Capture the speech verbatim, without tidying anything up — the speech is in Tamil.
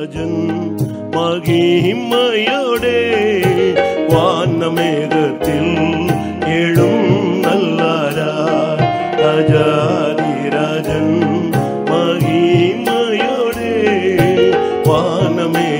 ராஜன் மகிமையோடே வானமேகத்தில் எழும் நல்லாராய் ராஜாதிராஜன் மகிமையோடே வானமே